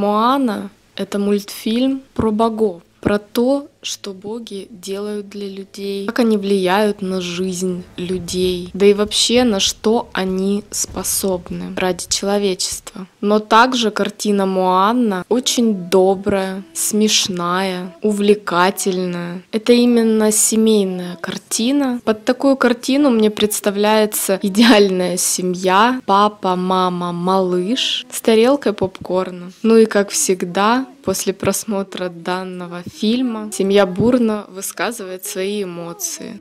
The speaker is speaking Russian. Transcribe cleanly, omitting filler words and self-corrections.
Моана — это мультфильм про богов, про то, что боги делают для людей, как они влияют на жизнь людей, да и вообще на что они способны ради человечества. Но также картина «Моана» очень добрая, смешная, увлекательная. Это именно семейная картина. Под такую картину мне представляется идеальная семья: папа, мама, малыш с тарелкой попкорна. Ну и как всегда, после просмотра данного фильма семья бурно высказывает свои эмоции.